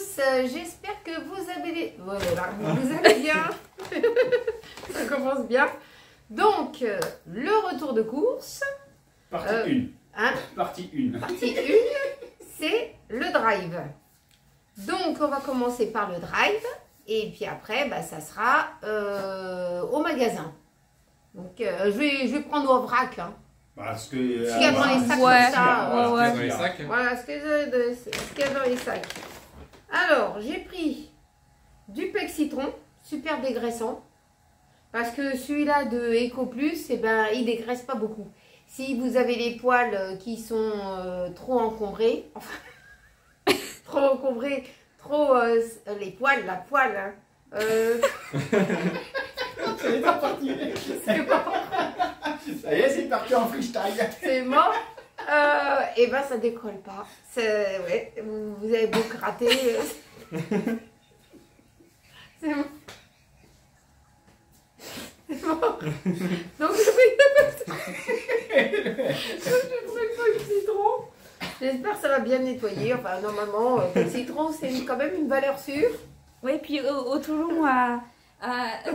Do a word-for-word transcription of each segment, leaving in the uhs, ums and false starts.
tous, j'espère que vous avez... Voilà, vous allez bien. Ça commence bien. Donc, le retour de course. Partie euh, une. Hein? Partie une. Partie une, c'est le drive. Donc, on va commencer par le drive. Et puis après, bah, ça sera euh, au magasin. Donc, euh, je, vais, je vais prendre au vrac. Hein. Parce que... Euh, ce qu'il y a dans les sacs, ouais, ça, ouais, ouais, ouais. Sacs. Voilà, ce qu'il y a dans les sacs. Alors, j'ai pris du Plexitron, super dégraissant. Parce que celui-là de Eco plus, eh ben, il ne dégraisse pas beaucoup. Si vous avez les poils qui sont euh, trop encombrés, enfin, trop encombrés, trop... Euh, les poils, la poêle, hein, euh... c'est pas parti. C'est pas parti. Ça y est, c'est parti en freestyle. C'est mort. Euh, et ben, ça décolle pas. Ouais, vous avez beau gratter. C'est mort. C'est mort. Donc, je vais le mettre. Je prends le citron. J'espère que ça va bien nettoyer. Enfin, normalement, le citron, c'est quand même une valeur sûre. Oui, puis au, au Toulon, à. Euh, au,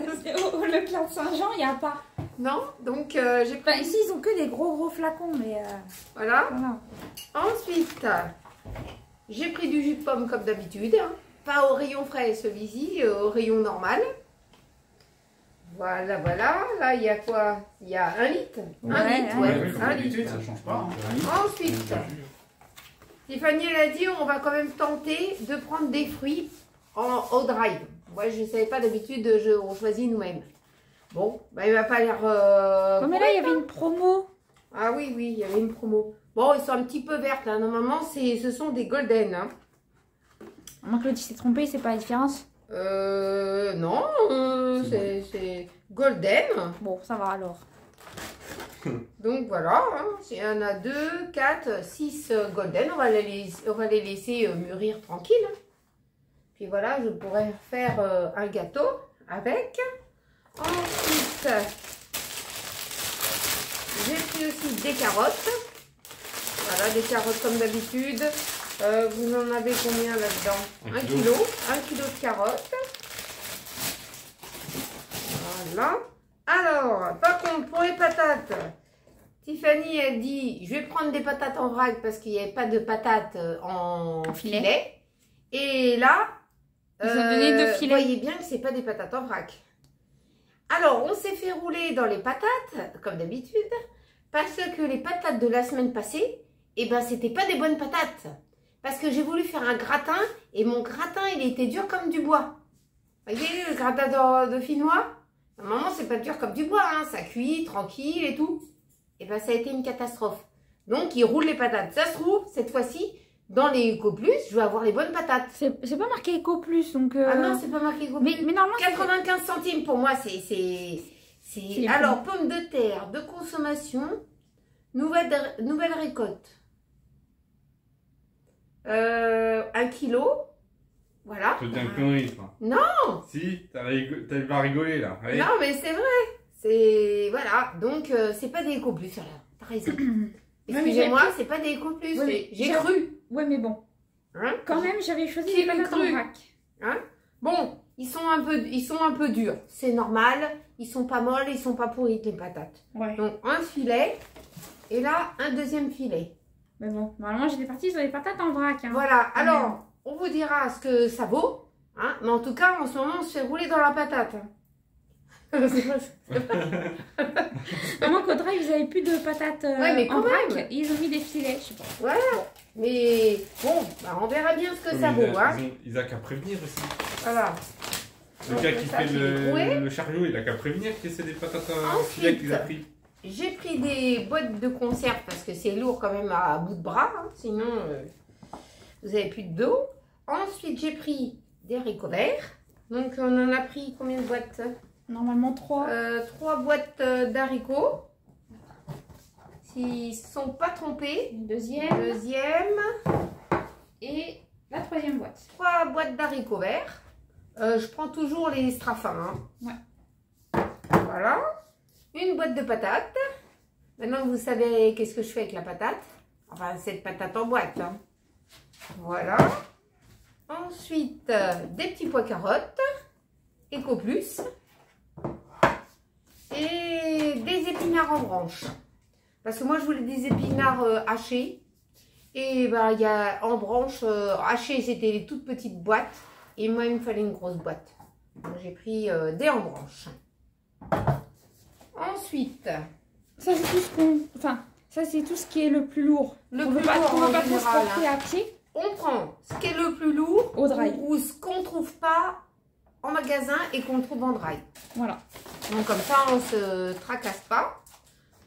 au Leclerc de Saint-Jean, il n'y a pas. Non, donc euh, j'ai pris. Enfin, ici, ils ont que des gros gros flacons, mais. Euh... Voilà. voilà. Ensuite, j'ai pris du jus de pomme comme d'habitude. Hein. Pas au rayon frais celui-ci, au rayon normal. Voilà, voilà. Là, il y a quoi? Il y a un litre. Ouais, un litre, ouais. ouais. ouais un litre. Ça change pas. Hein. Ensuite, Tiffany, elle a dit on va quand même tenter de prendre des fruits en, au drive. Ouais, je ne savais pas d'habitude, on choisit nous-mêmes. Bon, bah, il ne va pas l'air... Euh, oh, mais là, il y avait une promo. Ah oui, oui, il y avait une promo. Bon, ils sont un petit peu vertes. Hein. Normalement, ce sont des golden. Hein. À moins que l'autre s'est trompé, c'est pas la différence. Euh, non, euh, c'est golden. Bon, ça va alors. Donc voilà, hein. Il y en a deux, quatre, six golden. On va les, on va les laisser mûrir tranquille. Puis voilà, je pourrais faire euh, un gâteau avec. Ensuite, j'ai pris aussi des carottes. Voilà, des carottes comme d'habitude. Euh, vous en avez combien là-dedans? Un kilo. Un kilo de carottes. Voilà. Alors, par contre, pour les patates, Tiffany a dit, je vais prendre des patates en vrac parce qu'il n'y avait pas de patates en filet. filet. Et là, vous euh, voyez bien que ce n'est pas des patates en vrac. Alors, on s'est fait rouler dans les patates, comme d'habitude, parce que les patates de la semaine passée, eh ben, c'était pas des bonnes patates. Parce que j'ai voulu faire un gratin, et mon gratin, il était dur comme du bois. Vous voyez, le gratin de dauphinois, normalement, c'est pas dur comme du bois, hein, ça cuit, tranquille et tout. Et bien, ça a été une catastrophe. Donc, ils roulent les patates. Ça se trouve, cette fois-ci... Dans les Eco plus, je vais avoir les bonnes patates. C'est pas marqué Eco plus, donc... Euh... Ah non, c'est pas marqué Eco plus. Mais, mais normalement... quatre-vingt-quinze centimes pour moi, c'est... Alors, pommes de terre, de consommation, nouvelle, nouvelle récolte. Euh, un kilo, voilà. Tu te dis un connerie, toi. Non. Si, t'as pas rigolé, là. Allez. Non, mais c'est vrai. C'est... Voilà, donc euh, c'est pas des Eco plus, là. T'as raison. Excusez-moi, c'est pas des Eco plus. Oui, j'ai cru. Ouais, mais bon. Hein? Quand même, j'avais choisi les patates en vrac. Hein? Bon, ils sont un peu, ils sont un peu durs. C'est normal. Ils sont pas molles, ils sont pas pourris, les patates. Ouais. Donc, un filet. Et là, un deuxième filet. Mais bon, normalement, j'étais partie sur les patates en vrac. Hein. Voilà. Alors, ouais. On vous dira ce que ça vaut. Hein? Mais en tout cas, en ce moment, on se fait rouler dans la patate. À moins qu'au drive, ils n'avaient plus de patates euh, ouais, mais en vrac. Ils ont mis des filets, je sais pas. Voilà. Mais bon, bah on verra bien ce que oui, ça vaut. Hein. Il n'a qu'à prévenir aussi. Voilà. Le gars qui fait le, le chariot, il n'a qu'à prévenir que c'est des patates à filet qu'il a pris. J'ai pris des boîtes de conserve parce que c'est lourd quand même à bout de bras. Hein. Sinon, euh, vous n'avez plus de dos. Ensuite, j'ai pris des haricots verts. Donc, on en a pris combien de boîtes? Normalement, trois. Euh, trois boîtes d'haricots. Ils ne sont pas trompés. Une deuxième. Deuxième. Et la troisième boîte. Trois boîtes d'haricots verts. Euh, je prends toujours les strafins. Hein. Ouais. Voilà. Une boîte de patates. Maintenant, vous savez qu'est-ce que je fais avec la patate. Enfin, cette patate en boîte. Hein. Voilà. Ensuite, des petits pois carottes, Eco+, et des épinards en branches. Parce que moi, je voulais des épinards euh, hachés. Et ben, y a, en branches euh, hachées, c'était les toutes petites boîtes. Et moi, il me fallait une grosse boîte. Donc, j'ai pris euh, des en branches. Ensuite, ça, c'est tout ce qu'on... Enfin, ça, c'est tout ce qui est le plus lourd. Le on plus pas, lourd, on ne peut pas transporter à pied. On prend ce qui est le plus lourd au dry. Ou, ou ce qu'on ne trouve pas en magasin et qu'on trouve en dry. Voilà. Donc, comme ça, on ne se tracasse pas.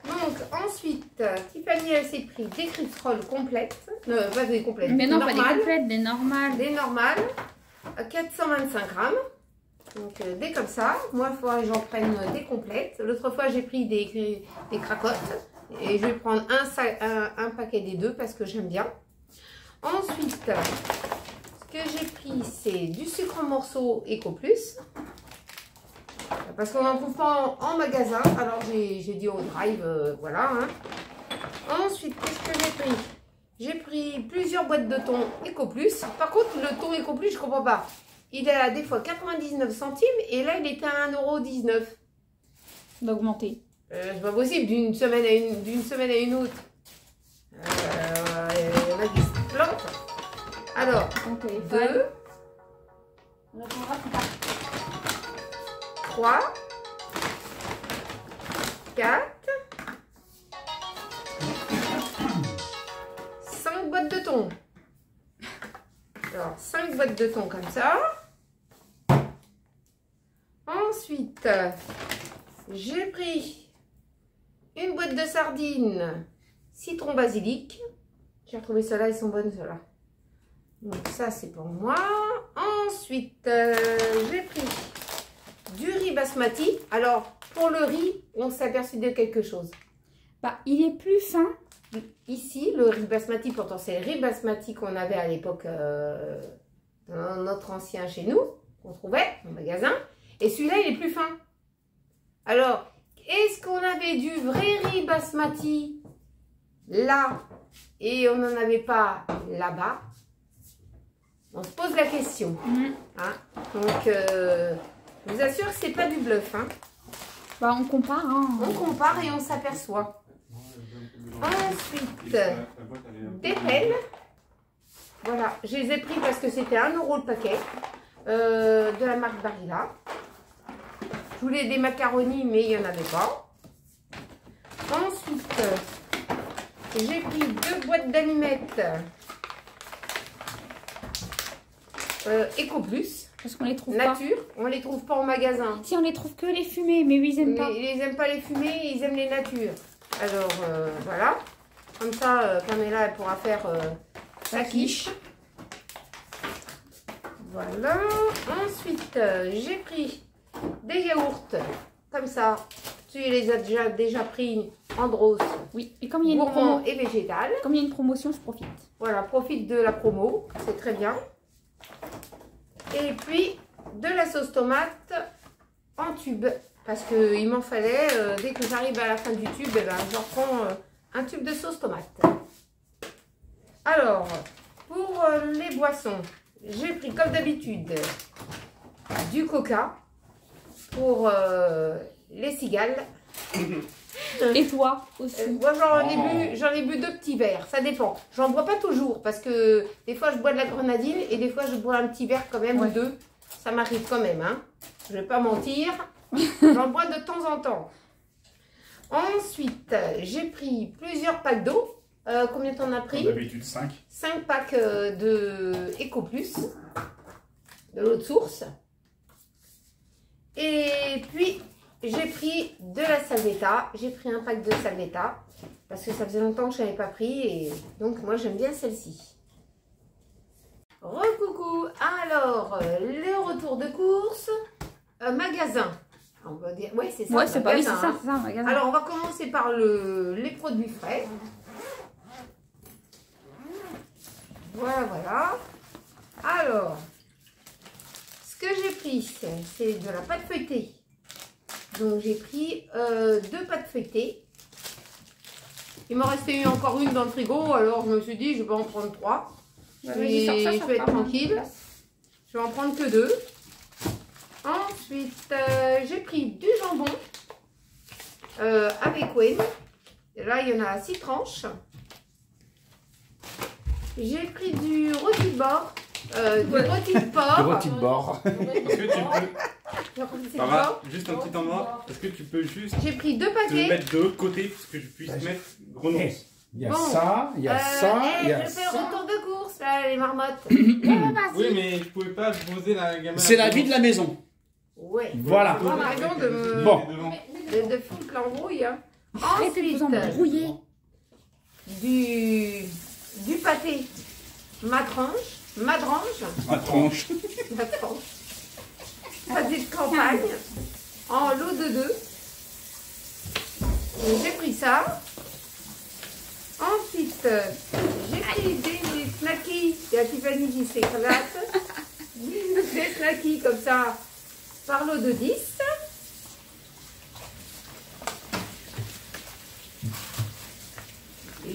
Donc, ensuite, Tiffany, elle s'est pris des Krisprolls complètes. Euh, pas des complètes. Mais non, normales, pas des complètes, des normales. Des normales. quatre cent vingt-cinq grammes. Donc, euh, des comme ça. Moi, il faudrait que j'en prenne des complètes. L'autre fois, j'ai pris des, des cracottes. Et je vais prendre un, sac, un, un paquet des deux parce que j'aime bien. Ensuite, ce que j'ai pris, c'est du sucre en morceaux Eco+. Parce qu'on n'en trouve pas en, en magasin. Alors, j'ai dit au drive, euh, voilà. Hein. Ensuite, qu'est-ce que j'ai pris? J'ai pris plusieurs boîtes de thon Eco+. Par contre, le thon Eco+, je ne comprends pas. Il est à des fois quatre-vingt-dix-neuf centimes et là, il est à un euro dix-neuf. D'augmenter. Euh, c'est pas possible, d'une semaine, semaine à une autre. Euh, on a qui se plante. Alors, deux. On attendra plus tard. trois, quatre, cinq boîtes de thon. Alors, cinq boîtes de thon comme ça. Ensuite, j'ai pris une boîte de sardines citron basilic. J'ai retrouvé ceux-là, ils sont bonnes ceux-là. Donc ça, c'est pour moi. Ensuite, euh, j'ai pris du riz basmati. Alors, pour le riz, on s'est aperçu de quelque chose. Bah, il est plus fin. Ici, le riz basmati, pourtant, c'est le riz basmati qu'on avait à l'époque euh, dans notre ancien chez nous, qu'on trouvait au magasin. Et celui-là, il est plus fin. Alors, est-ce qu'on avait du vrai riz basmati là et on n'en avait pas là-bas? On se pose la question. Mmh. Hein? Donc... Euh, je vous assure que c'est pas du bluff. Hein. Bah, on compare. Hein. On compare et on s'aperçoit. Ensuite, des pelles. Voilà, je les ai pris parce que c'était un euro le paquet. Euh, de la marque Barilla. Je voulais des macaronis, mais il n'y en avait pas. Ensuite, j'ai pris deux boîtes d'allumettes. Euh, Eco+. Parce qu'on les trouve Nature, pas. Nature, on les trouve pas en magasin. Si, on les trouve que les fumées, mais oui, ils aiment mais pas. Ils aiment pas les fumées, ils aiment les natures. Alors, euh, voilà. Comme ça, euh, Pamela, elle pourra faire euh, sa quiche. Voilà. Ensuite, euh, j'ai pris des yaourts. Comme ça. Tu les as déjà, déjà pris en drose. Oui, et comme il y a une promo et végétal. Comme il y a une promotion, je profite. Voilà, profite de la promo. C'est très bien. Et puis, de la sauce tomate en tube. Parce qu'il m'en fallait, euh, dès que j'arrive à la fin du tube, eh ben, je reprends euh, un tube de sauce tomate. Alors, pour euh, les boissons, j'ai pris comme d'habitude du coca pour euh, les cigales. Et toi aussi. Euh, moi, j'en ai, ai bu deux petits verres, ça dépend. J'en bois pas toujours parce que des fois, je bois de la grenadine et des fois, je bois un petit verre quand même, ouais. Ou deux. Ça m'arrive quand même, hein. Je vais pas mentir. J'en bois de temps en temps. Ensuite, j'ai pris plusieurs packs d'eau. Euh, combien t'en as pris? D'habitude, cinq. cinq packs de Eco+, de l'eau de source. Et puis... j'ai pris de la salvetta. J'ai pris un pack de salvetta parce que ça faisait longtemps que je n'avais pas pris et donc moi j'aime bien celle-ci. Re-coucou. Alors le retour de course euh, magasin. On va dire ouais c'est ça. Ouais c'est pas oui, c'est ça, c'est ça magasin. Alors on va commencer par le les produits frais. Voilà voilà. Alors ce que j'ai pris c'est de la pâte feuilletée. Donc j'ai pris euh, deux pâtes feuilletées. Il m'en restait encore une dans le frigo, alors je me suis dit je vais en prendre trois. Je vais, je vais être tranquille. Je vais en prendre que deux. Ensuite, euh, j'ai pris du jambon euh, avec Wayne. Là, il y en a six tranches. J'ai pris du rôti de bord. Euh, du rôti de porc. Du rôti de bord. Est-ce que tu peux... Sarah, juste un petit endroit. Est-ce que tu peux juste... J'ai pris deux paquets. Te mettre de l'autre côté pour que je puisse bah, mettre renonce. Il y a bon. ça, il y a euh, ça, hey, il y a je ça. Je fais le retour de course, là, les marmottes. Oui, mais je pouvais pas poser la gamme. C'est la vie de la maison. Ouais. Voilà. Moi, par exemple, de me... Bon. De, de foutre l'embrouille. Hein. Ensuite, brouiller du... du pâté. Ma tranche. Ma tranche. Ma tranche. Ma tranche. Pâté de campagne. En lot de deux. J'ai pris ça. Ensuite, j'ai pris des, des snackies. Il y a Tiffany qui s'éclate. Des snackies comme ça, par lot de dix.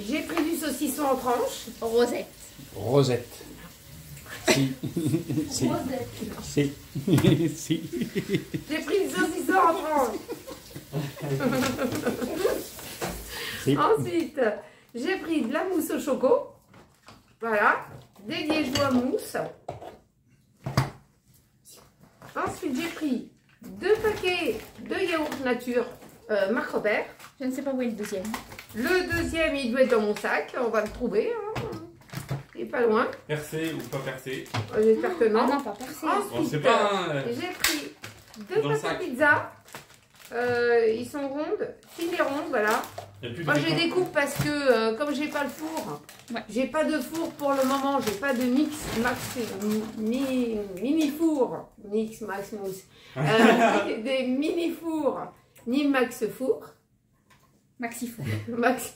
J'ai pris du saucisson en tranches. Rosette. Rosette. Si. Si. Rosette. Si. Si. J'ai pris du saucisson en tranches. Si. Ensuite... J'ai pris de la mousse au choco, voilà, des liégeois mousse. Ensuite, j'ai pris deux paquets de yaourt nature euh, Marc Robert. Je ne sais pas où est le deuxième. Le deuxième, il doit être dans mon sac, on va le trouver. Hein. Il n'est pas loin. Percé ou pas percé? J'espère que non. Ah non, pas percé. Ensuite, bon, euh, j'ai pris deux paquets de pizza. Euh, ils sont rondes, fines et rondes, voilà. Moi je les découpe parce que euh, comme j'ai pas le four, ouais. J'ai pas de four pour le moment, j'ai pas de mix max mi, mini four, mix max mousse, euh, des mini fours ni max four, maxi four, max.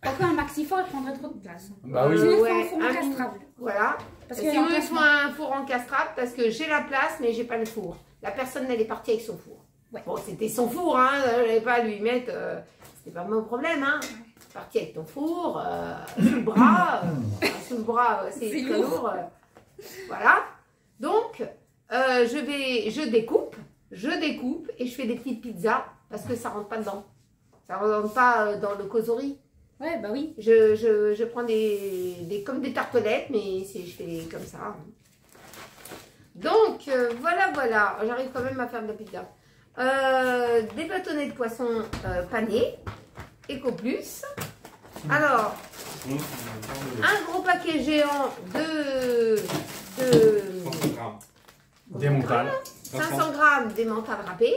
Pourquoi un maxi four il prendrait trop de place? Bah oui. Euh, ouais, un four encastrable. Voilà. Parce que si on veut un four encastrable parce que j'ai la place mais j'ai pas le four. La personne elle est partie avec son four. Ouais. Bon c'était son four, hein, j'allais pas lui mettre. Euh, C'est pas mon problème, hein. Parti avec ton four, euh, sous le bras, euh, sous le bras, euh, c'est très lourd. lourd euh, voilà. Donc, euh, je vais, je découpe, je découpe et je fais des petites pizzas parce que ça rentre pas dedans. Ça rentre pas euh, dans le causerie. Ouais, bah oui. Je, je, je prends des, des, comme des tartelettes, mais je fais comme ça. Hein. Donc, euh, voilà, voilà. J'arrive quand même à faire de la pizza. Euh, des bâtonnets de poisson euh, panés, Eco+. Alors, un gros paquet géant de... de des mentales. cinq cents grammes des mentales râpées.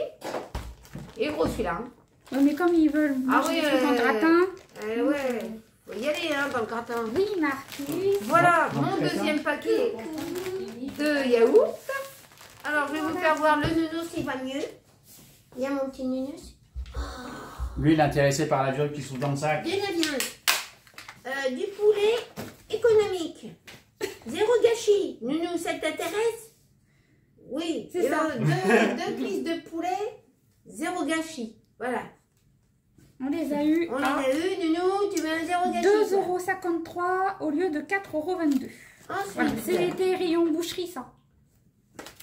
Et gros celui-là. Hein. Non mais comme ils veulent ah oui, euh, dans le gratin. Euh, ouais, faut y aller hein, dans le gratin. Oui Marc. Voilà, mon deuxième paquet de yaourt. Alors je vais vous faire voir le nounours qui va mieux. Il y a mon petit nunus. Oh. Lui, il est intéressé par la viande qui se trouve dans le sac. Des naviens. Euh, du poulet économique. Zéro gâchis. Nunus, ça t'intéresse? Oui, c'est ça. Deux, deux cuisses de poulet, zéro gâchis. Voilà. On les a eu. On les a eu, Nounou, tu mets un zéro gâchis. deux euros cinquante-trois au lieu de quatre euros vingt-deux. Voilà, c'est des rayons boucherie, ça.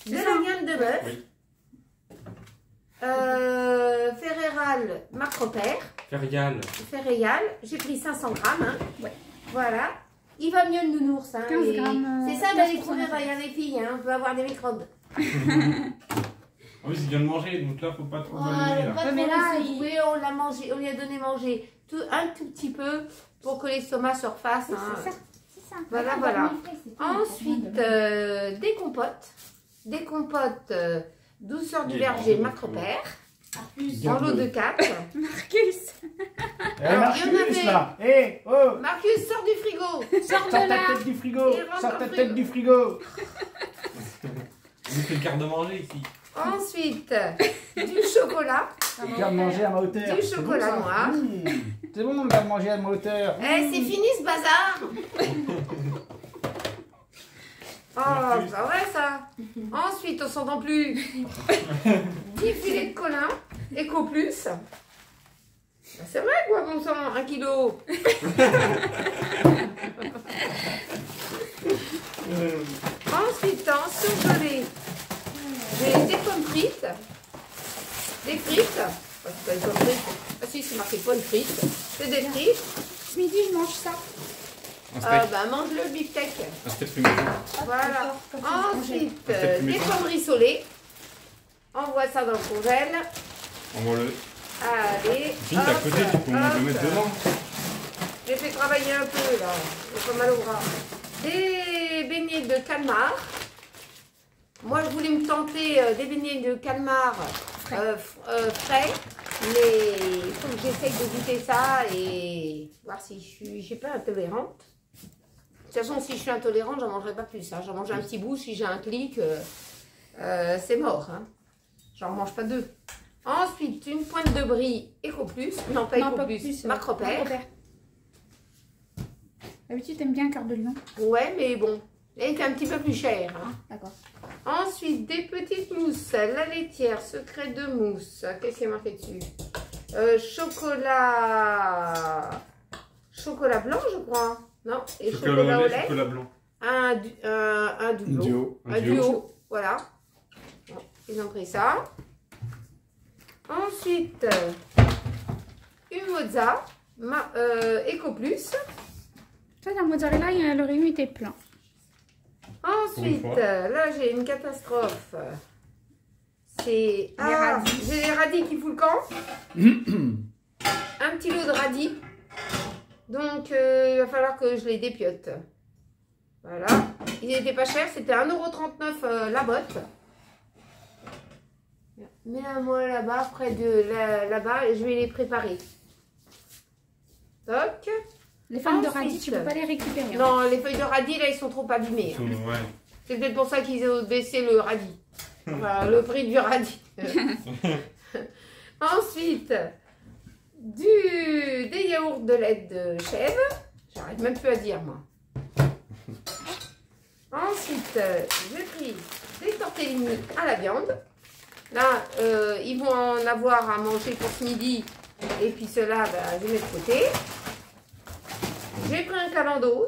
De la viande de bœuf. Oui. Euh, Ferréal, MacroPère. Ferréal. Ferréal, j'ai pris cinq cents grammes. Hein. Ouais. Voilà. Il va mieux le nounours. Hein, quinze grammes. C'est ça, les premières vaillants des filles. Hein. On peut avoir des microbes. En plus, il vient de manger, donc là, faut pas trop. Ah, là. Pas mais là, il... oui, on l'a mangé, on lui a donné manger tout, un tout petit peu pour que l'estomac se refasse. Oui, hein. C'est ça. C'est ça. Voilà, on voilà. Ensuite, euh, des compotes. Des compotes. Euh, Douceur du verger, MacroPère. En lot de quatre. Marcus. Alors, Marcus, il y en avait... hey, oh. Marcus, sors du frigo. Sors ta tête du frigo. Sors ta tête du frigo. Vous faites le quart de manger ici. Ensuite, du chocolat. Le quart de manger à ma hauteur. Du chocolat bon, noir. Mmh. C'est bon, le quart de manger à ma hauteur. Eh, mmh. C'est fini ce bazar. Oh, c'est pas vrai ça. Ensuite, on s'entend plus. dix filets de colin, Eco+. C'est vrai quoi, bon sang, un kilo. Ensuite, en surgelé. frites. Des frites. Ah, ah si, c'est marqué pas une frite. C'est des frites. Ce midi, je mange ça. Ah euh, bah mange le beefsteak. Un steak fumé. Voilà. Ensuite, euh, des pommes rissolées. On voit ça dans le congèle. On voit le. Allez. Vite à côté, tu peux me mettre devant. J'ai fait travailler un peu là. J'ai pas mal au bras. Des beignets de calmar. Moi, je voulais me tenter euh, des beignets de calmar frais. Euh, euh, frais. Mais il faut que j'essaye de goûter ça et voir si je suis, je suis pas intolérante. De toute façon, si je suis intolérante, j'en mangerai pas plus. Hein. J'en mange un petit bout, si j'ai un clic, euh, euh, c'est mort. Hein. J'en mange pas deux. Ensuite, une pointe de brie Eco+, non pas Eco+, Marc Robert. D'habitude, t'aimes bien un quart de lion. Ouais, mais bon, elle est un petit peu plus chère. Hein. Ah, d'accord. Ensuite, des petites mousses, la laitière, secret de mousse. Qu'est-ce qui est marqué dessus? euh, Chocolat... Chocolat blanc, je crois. Non, et chocolat, chocolat au lait. Chocolat blanc. Un, un, un duo. duo. Un, un duo. duo. Voilà. Bon, ils ont pris ça. Ensuite, une mozza, ma, euh, Eco+. Ça, la mozzarella, le rayon était plein. Ensuite, là j'ai une catastrophe. C'est. Ah, j'ai les radis qui foutent le camp. Un petit lot de radis. Donc euh, il va falloir que je les dépiote. Voilà. Ils n'étaient pas chers, c'était un euro trente-neuf euh, la botte. Mais à moi là-bas, près de là-bas, là je vais les préparer. Toc. Les feuilles de radis, tu peux pas les récupérer. Non, les feuilles de radis, là, ils sont trop abîmées. Hein. Ouais. C'est peut-être pour ça qu'ils ont baissé le radis. Enfin, le prix du radis. Ensuite, du... des yaourts de lait de chèvre. J'arrête même plus à dire, moi. Ensuite, j'ai pris des tortellini à la viande. Là, euh, ils vont en avoir à manger pour ce midi. Et puis ceux-là, bah, je vais mettre de côté. J'ai pris un calendos,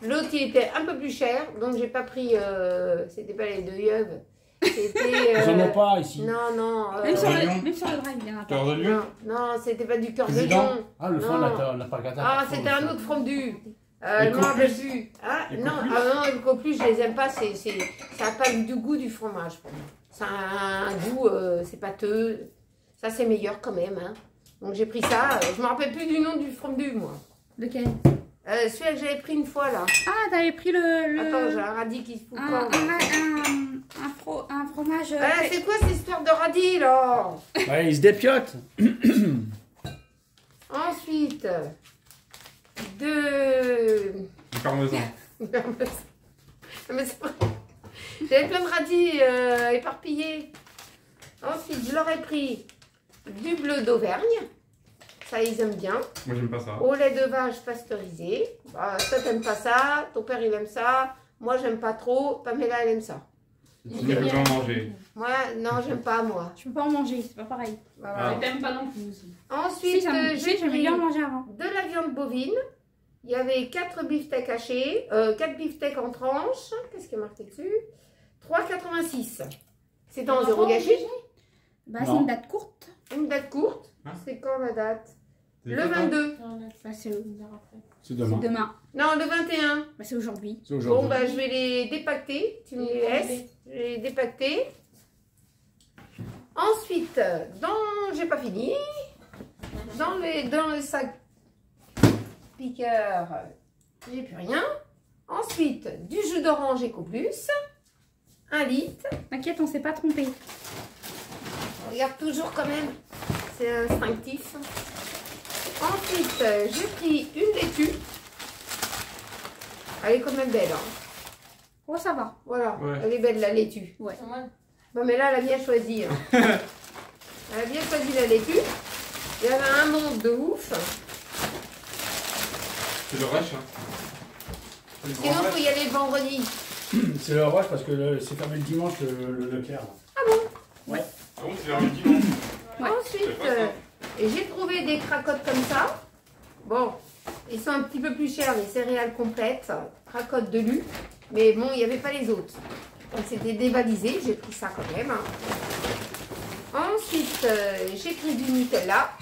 l'autre il était un peu plus cher, donc j'ai pas pris, euh, c'était pas les deux yeuves, c'était... Euh, ils n'en ont pas ici. Non, non. Euh, même, sur le, même sur le drague, il y en a pas. Non, non c'était pas du cœur de lion. Ah, le front, la pargata. Ah, c'était un autre fondu. Euh, le noir dessus. Ah, non, ah, non, Eco+, je les aime pas, c'est, c'est, ça n'a pas du goût du fromage pour moi. Ça a un goût, euh, c'est pâteux, ça c'est meilleur quand même. Hein. Donc j'ai pris ça, je me rappelle plus du nom du fondu, moi. Lequel? euh, Celui que j'avais pris une fois là. Ah, t'avais pris le, le... Attends, j'ai un radis qui se fout un, pas. Un, un, un, fro, un fromage... Euh, ah, c'est quoi cette histoire de radis là? Ouais, il se dépiote. Ensuite, de... Du parmesan. Mais c'est pas... J'avais plein de radis euh, éparpillés. Ensuite, je leur ai pris du bleu d'Auvergne. Ça, ils aiment bien. Moi, j'aime pas ça. Au lait de vache pasteurisé. Bah, toi, t'aimes pas ça. Ton père, il aime ça. Moi, j'aime pas trop. Pamela, elle aime ça. Tu ne peux pas en manger. Moi, non, j'aime pas, moi. Tu peux pas en manger, c'est pas pareil. Voilà. Ah. T'aimes pas non plus. Ensuite, si, euh, j'ai pris bien manger avant. De la viande bovine. Il y avait quatre beefsteaks hachés, euh, quatre beefsteaks en tranches. Qu'est-ce qui est marqué dessus? Trois quatre-vingt-six. C'est en euros gâchés. Bah, c'est une date courte. Une date courte. Hein? C'est quand la date? Le vingt-deux. Bah, c'est demain. demain. Non, le vingt et un. Bah, c'est aujourd'hui. Aujourd bon, bah, je vais les dépacter. Tu me les laisses. Je vais les dépacter. Ensuite, dans... J'ai pas fini. Dans le dans les sac piqueur, j'ai plus rien. Ensuite, du jus d'orange Eco+. un litre. T'inquiète, on s'est pas trompé. On regarde toujours quand même. C'est instinctif. Ensuite, j'ai pris une laitue. Elle est quand même belle. Hein. Oh, ça va. Voilà, ouais. Elle est belle la laitue. Ouais. Bon, mais là, elle a bien choisi. Hein. Elle a bien choisi la laitue. Il y avait un monde de ouf. C'est le rush. Hein. Sinon, il faut y aller le vendredi. C'est le rush parce que c'est fermé le dimanche, le Leclerc. Ah bon? Ouais. Ah bon, c'est fermé le dimanche. Ouais. Ensuite. Et j'ai trouvé des cracottes comme ça. Bon, ils sont un petit peu plus chers, les céréales complètes, cracottes de lu. Mais bon, il n'y avait pas les autres. Donc c'était dévalisé, j'ai pris ça quand même. Hein. Ensuite, euh, j'ai pris du Nutella.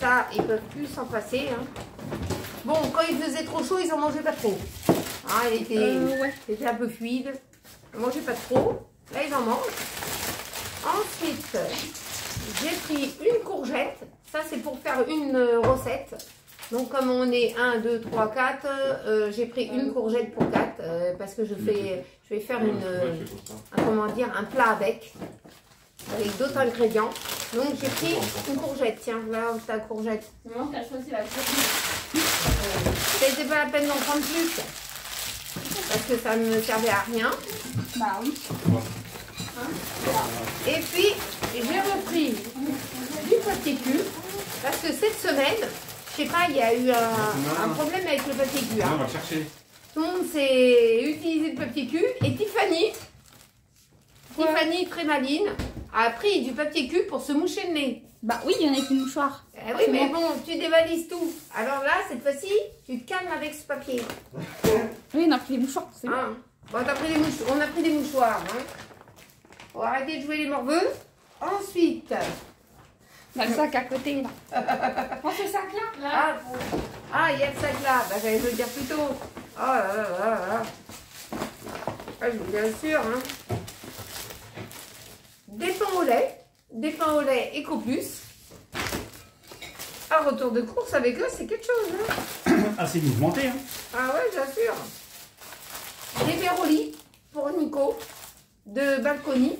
Ça, ils ne peuvent plus s'en passer. Hein. Bon, quand il faisait trop chaud, ils en mangeaient pas trop. Hein, il était, euh, ouais. C'était un peu fluide. Ils ne mangeaient pas trop. Là, ils en mangent. Ensuite, j'ai pris une courgette. Ça, c'est pour faire une recette. Donc, comme on est un, deux, trois, quatre, euh, j'ai pris une courgette pour quatre. Euh, parce que je, fais, je vais faire une, euh, un, comment dire, un plat avec. Avec d'autres ingrédients. Donc, j'ai pris une courgette. Tiens, là où ta courgette. Non, tu as choisi la courgette. C'était pas la peine d'en prendre plus. Parce que ça ne me servait à rien. Bah oui. Et puis, j'ai repris du papier cul, parce que cette semaine, je sais pas, il y a eu un, non, un problème avec le papier cul. Non, hein. On va chercher. Tout le monde s'est utilisé le papier cul, et Tiffany, ouais. Tiffany très maline, a pris du papier cul pour se moucher le nez. Bah oui, il y en a avec une mouchoir. Eh oui, mais bon, tu dévalises tout. Alors là, cette fois-ci, tu te calmes avec ce papier. Oui, on a pris des mouchoirs, c'est bon. Ah. Bon, t'as pris des mouchoirs. On a pris des mouchoirs, hein. On va arrêter de jouer les morveux. Ensuite, bah, le sac à côté. Prends ce sac là. là. Ah, il ah, y a le sac là. Bah, j'allais le dire plus tôt. Oh là là là là. Ah, je vous bien sûr. Hein. Des pains au lait. Des pains au lait Eco plus. Un retour de course avec eux, c'est quelque chose. Hein. Assez mouvementé. Hein. Ah ouais, j'assure. Des verrolis pour Nico. De Balconi.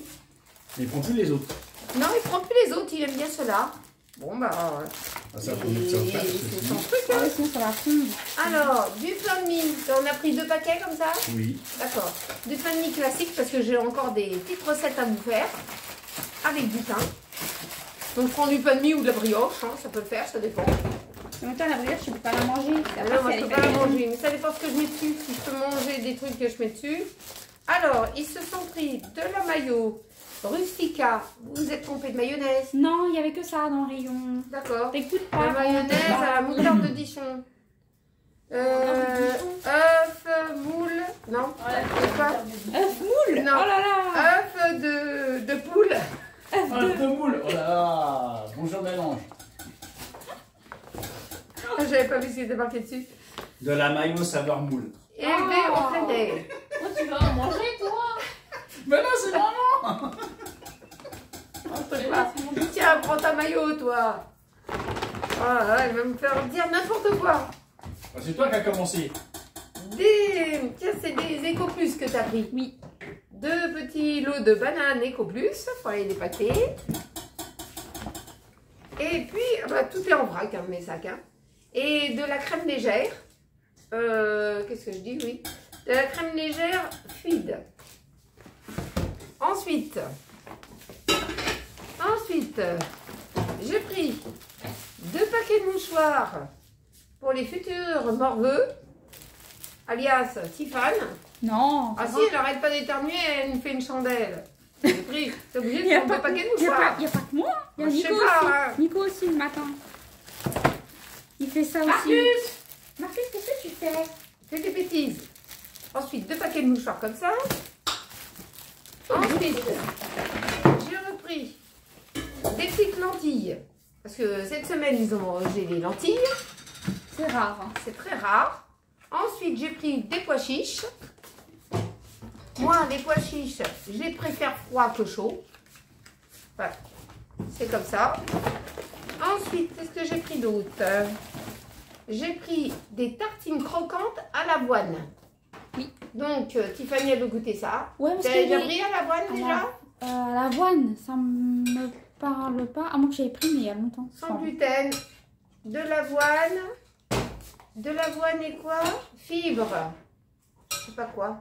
Il prend plus les autres. Non, il prend plus les autres, il aime bien cela. Bon bah... Ah, ça et... ça faire, c'est son truc, hein. Ah, oui, ça va. Alors, du pain de mie, on a pris deux paquets comme ça. Oui. D'accord. Du pain de mie classique, parce que j'ai encore des petites recettes à vous faire. Avec du pain. Donc, prends du pain de mie ou de la brioche, hein, ça peut le faire, ça dépend. En même temps, la brioche, je ne peux pas la manger. Ah, non, moi, je ne peux pas la manger, mais ça dépend ce que je mets dessus. Si je peux manger des trucs que je mets dessus... Alors, ils se sont pris de la mayo Rustica. Vous vous êtes trompé de mayonnaise? Non, il n'y avait que ça dans le rayon. D'accord. T'écoutes pas. La mayonnaise à la moutarde de Dijon. Euh, œuf, moule. Non, c'est pas. Œuf, moule. Non. Oh là là. Œuf de, de poule. Œuf de moule. Oh là là. Bonjour Mélange. J'avais pas vu ce qui était marqué dessus. De la mayo saveur moule. Et oh. En plein d'air. Oh, tu vas en manger, toi? Mais non, c'est maman. Oh, tiens, prends ta maillot, toi. Oh, elle va me faire dire n'importe quoi. C'est toi qui as commencé. Des... Tiens, c'est des Eco plus que tu as pris. Oui. Deux petits lots de bananes Eco plus. Faut aller les pâter. Et puis, bah, tout est en vrac, hein, mes sacs. Hein. Et de la crème légère. Euh, qu'est-ce que je dis? Oui. De la crème légère fluide. Ensuite, ensuite j'ai pris deux paquets de mouchoirs pour les futurs morveux, alias Tiffany. Non. Ah si, elle n'arrête pas d'éternuer, elle nous fait une chandelle. J'ai pris, t'es obligé de prendre deux paquets de mouchoirs. Il n'y a pas que moi. Il y a Nico aussi. Hein. Nico aussi le matin. Il fait ça Marcus. aussi. Marcus, qu'est-ce que tu fais? Fais des bêtises. Ensuite, deux paquets de mouchoirs comme ça. Ensuite, j'ai repris des petites lentilles. Parce que cette semaine, ils ont mangé les lentilles. C'est rare. Hein. C'est très rare. Ensuite, j'ai pris des pois chiches. Moi, les pois chiches, je les préfère froids que chauds. Voilà. C'est comme ça. Ensuite, qu'est-ce que j'ai pris d'autre? J'ai pris des tartines croquantes à l'avoine. Oui. Donc, euh, Tiffany, elle veut goûter ça. Ouais, parce que j'avais pris à l'avoine déjà. Euh, à l'avoine, ça me parle pas. À moins que j'avais pris, mais il y a longtemps. Sans gluten, de l'avoine. De l'avoine et quoi? Fibres. Je sais pas quoi.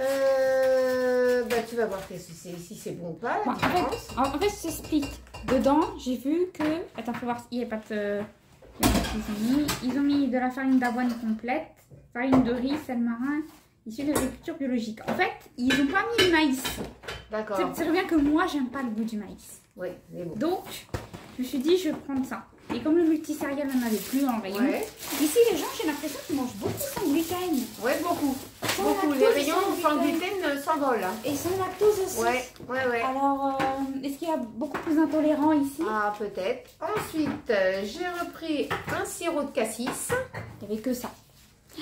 Euh, bah, tu vas voir si c'est bon ou pas. Là, bah, en fait, c'est split. Dedans, j'ai vu que... Attends, faut voir s'il n'y a pas de... Ils ont, mis, ils ont mis de la farine d'avoine complète, farine de riz, sel marin, issue de l'agriculture biologique. En fait, ils n'ont pas mis le maïs. D'accord. C'est bien que moi, j'aime pas le goût du maïs. Oui, mais bon. Donc, je me suis dit, je vais prendre ça. Et comme le multicéréal n'en avait plus en rayon, ouais. Ici, les gens, j'ai l'impression qu'ils mangent beaucoup sans gluten. Ouais, beaucoup. beaucoup. Les rayons sans gluten s'envolent. Et sans lactose aussi. Ouais, ouais, ouais. Alors, euh, est-ce qu'il y a beaucoup plus intolérant ici? Ah, peut-être. Ensuite, euh, j'ai repris un sirop de cassis. Il n'y avait que ça.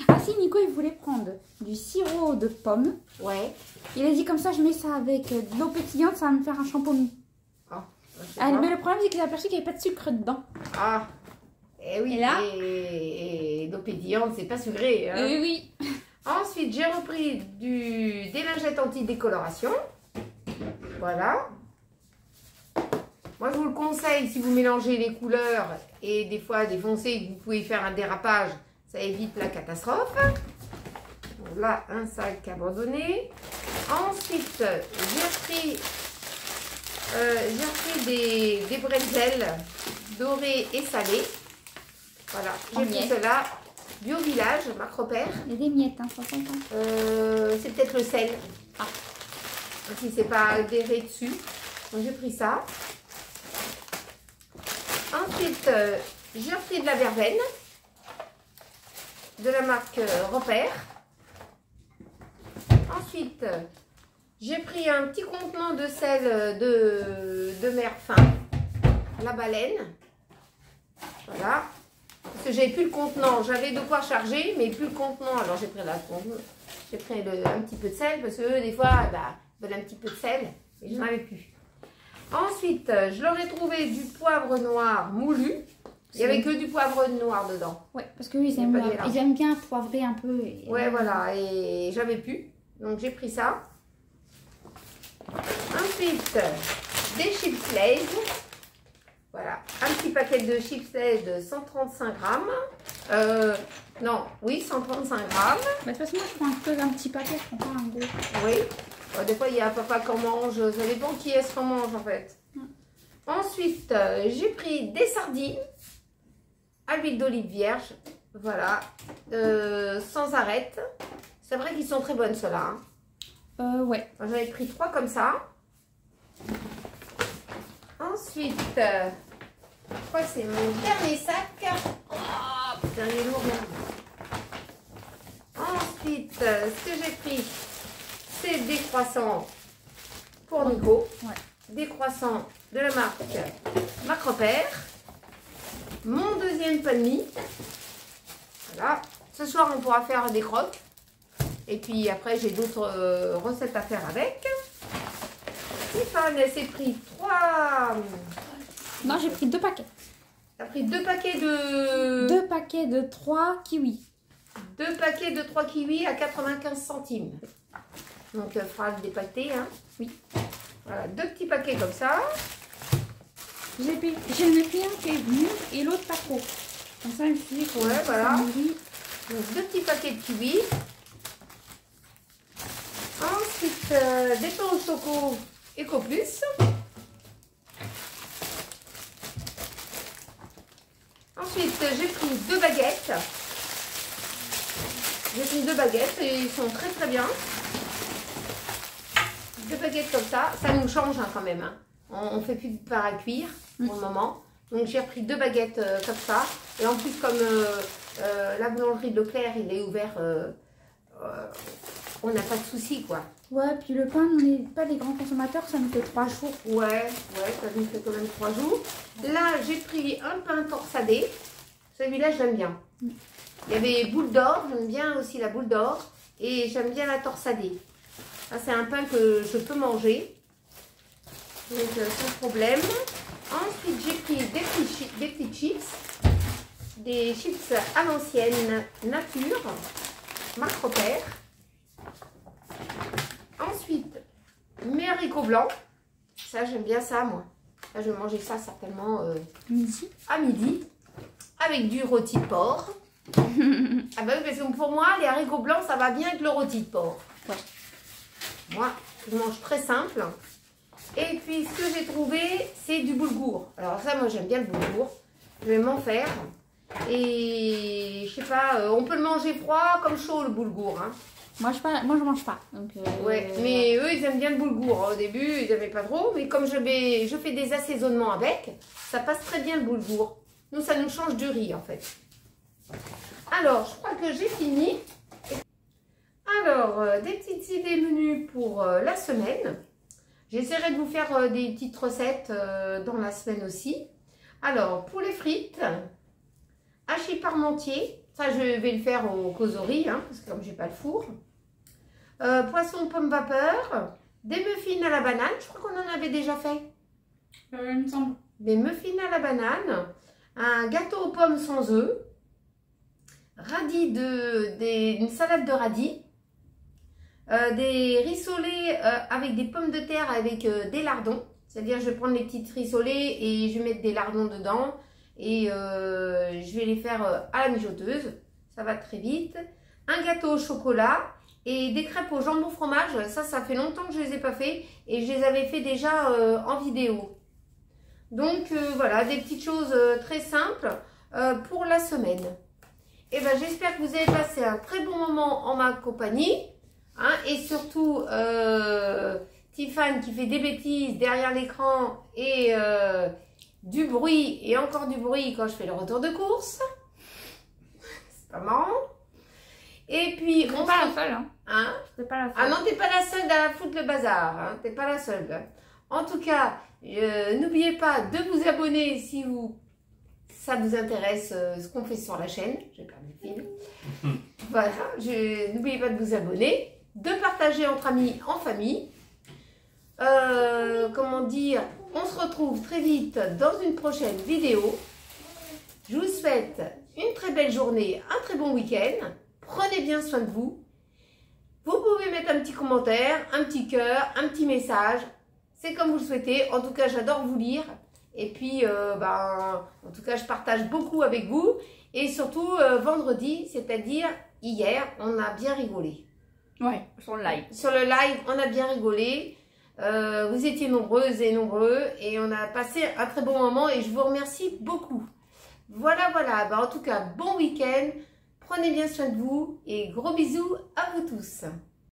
Ah si, Nico, il voulait prendre du sirop de pomme. Ouais. Il a dit comme ça, je mets ça avec de l'eau pétillante, ça va me faire un champomis. Ah, ah mais le problème, c'est qu'il a aperçu qu'il n'y avait pas de sucre dedans. Ah. Et oui, et là, et, et l'eau pétillante, c'est pas sucré. Hein. Et oui, oui. Ensuite, j'ai repris du, des lingettes anti-décoloration. Voilà. Moi, je vous le conseille, si vous mélangez les couleurs et des fois des foncés, vous pouvez faire un dérapage. Ça évite la catastrophe. Donc là, un sac abandonné. Ensuite, j'ai repris, euh, repris des, des bretzels dorés et salés. Voilà, j'ai pris cela. Bio village, Marc Robert. Il y a des miettes, hein, cent cinquante. Euh, c'est peut-être le sel. Ah. Si c'est pas adhéré dessus. Donc j'ai pris ça. Ensuite, euh, j'ai repris de la verveine. De la marque Repère. Ensuite, j'ai pris un petit contenant de sel de, de mer fin, la baleine. Voilà. Parce que j'avais plus le contenant. J'avais de quoi charger, mais plus le contenant. Alors j'ai pris, la, j'ai pris le, un petit peu de sel, parce que des fois, bah, ils veulent un petit peu de sel, et j'en avais plus. Ensuite, je leur ai trouvé du poivre noir moulu. Il n'y avait que du poivre noir dedans. Oui, parce que ils aiment, la... ils aiment bien poivrer un peu. Et... ouais, voilà. Et j'avais pu. Donc, j'ai pris ça. Ensuite, des chips Lay's. Voilà. Un petit paquet de chips Lay's de cent trente-cinq grammes. Euh, non, oui, cent trente-cinq grammes. Mais de toute façon, moi, je prends un, peu, un petit paquet. Je prends pas un gros. Oui. Euh, des fois, il y a papa qui en mange. Ça dépend qui est-ce qu'on mange, en fait. Hum. Ensuite, euh, j'ai pris des sardines. À l'huile d'olive vierge, voilà, euh, sans arête. C'est vrai qu'ils sont très bonnes ceux-là. Hein. Euh, ouais. J'avais pris trois comme ça. Ensuite, euh, je crois que c'est mon dernier sac. Oh, putain, il est lourd. Ensuite, euh, ce que j'ai pris, c'est des croissants pour Nico. Ouais. Des croissants de la marque MacroPère. Mon deuxième pain de mie. Voilà. Ce soir, on pourra faire des croques. Et puis après, j'ai d'autres euh, recettes à faire avec. Stéphane, elle s'est pris trois... Non, j'ai pris deux paquets. T'as pris deux paquets de... Deux paquets de trois kiwis. Deux paquets de trois kiwis à quatre-vingt-quinze centimes. Donc, il faudra le dépaqueter, hein. Oui. Voilà, deux petits paquets comme ça. J'ai pris un qui est venu et l'autre pas trop. Comme ça, il me suffit pour ouais, voilà. Donc, deux petits paquets de kiwi. Ensuite, euh, des pains au choco Eco plus. Ensuite, j'ai pris deux baguettes. J'ai pris deux baguettes et ils sont très très bien. Deux baguettes comme ça. Ça nous change hein, quand même. Hein. On ne fait plus de pain à cuire pour le moment. Donc j'ai repris deux baguettes euh, comme ça. Et en plus, comme euh, euh, la boulangerie de Leclerc, il est ouvert, euh, euh, on n'a pas de soucis, quoi. Ouais, puis le pain, on n'est pas des grands consommateurs, ça nous fait trois jours. Ouais, ouais, ça nous fait quand même trois jours. Là, j'ai pris un pain torsadé. Celui-là, je l'aime bien. Il y avait boule d'or, j'aime bien aussi la boule d'or. Et j'aime bien la torsadée. Ça, c'est un pain que je peux manger. Donc, sans problème. Ensuite, j'ai pris des petits, des petits chips. Des chips à l'ancienne nature. Marc Robert. Ensuite, mes haricots blancs. Ça, j'aime bien ça, moi. Là, je vais manger ça certainement euh, midi. à midi. Avec du rôti de porc. Ah ben oui, parce que pour moi, les haricots blancs, ça va bien avec le rôti de porc. Ouais. Moi, je mange très simple. Et puis, ce que j'ai trouvé, c'est du boulgour. Alors ça, moi, j'aime bien le boulgour. Je vais m'en faire. Et, je sais pas, euh, on peut le manger froid comme chaud, le boulgour. Hein. Moi, je pas, moi, je mange pas. Donc, euh, ouais, mais eux, ils aiment bien le boulgour. Au début, ils n'aimaient pas trop. Mais comme je, vais, je fais des assaisonnements avec, ça passe très bien le boulgour. Nous, ça nous change du riz, en fait. Alors, je crois que j'ai fini. Alors, euh, des petites idées menus pour euh, la semaine. J'essaierai de vous faire euh, des petites recettes euh, dans la semaine aussi. Alors, pour les frites, hachis parmentier. Ça, je vais le faire au causerie, hein, parce que comme j'ai pas le four. Euh, poisson pomme vapeur. Des muffins à la banane. Je crois qu'on en avait déjà fait. Euh, il me semble. Des muffins à la banane. Un gâteau aux pommes sans œufs. Radis de, des, une salade de radis, euh, des rissolés euh, avec des pommes de terre avec euh, des lardons. C'est-à-dire je vais prendre les petites rissolées et je vais mettre des lardons dedans et euh, je vais les faire euh, à la mijoteuse. Ça va très vite. Un gâteau au chocolat et des crêpes au jambon fromage. Ça, ça fait longtemps que je ne les ai pas fait et je les avais fait déjà euh, en vidéo. Donc euh, voilà, des petites choses euh, très simples euh, pour la semaine. Eh ben, j'espère que vous avez passé un très bon moment en ma compagnie. Hein, et surtout, euh, Tiffany qui fait des bêtises derrière l'écran et euh, du bruit et encore du bruit quand je fais le retour de course. C'est pas marrant. Et puis, on va... Pas, hein. Hein pas la seule. Ah non, t'es pas la seule à foutre le bazar. Hein, t'es pas la seule. En tout cas, euh, n'oubliez pas de vous abonner si vous... ça vous intéresse euh, ce qu'on fait sur la chaîne. J'ai perdu le fil. Voilà, n'oubliez pas de vous abonner, de partager entre amis, en famille. Euh, comment dire, on se retrouve très vite dans une prochaine vidéo. Je vous souhaite une très belle journée, un très bon week-end. Prenez bien soin de vous. Vous pouvez mettre un petit commentaire, un petit cœur, un petit message. C'est comme vous le souhaitez. En tout cas, j'adore vous lire. Et puis, euh, ben, en tout cas, je partage beaucoup avec vous. Et surtout, euh, vendredi, c'est-à-dire hier, on a bien rigolé. Ouais, sur le live. Sur le live, on a bien rigolé. Euh, vous étiez nombreuses et nombreux. Et on a passé un très bon moment. Et je vous remercie beaucoup. Voilà, voilà. Ben, en tout cas, bon week-end. Prenez bien soin de vous. Et gros bisous à vous tous.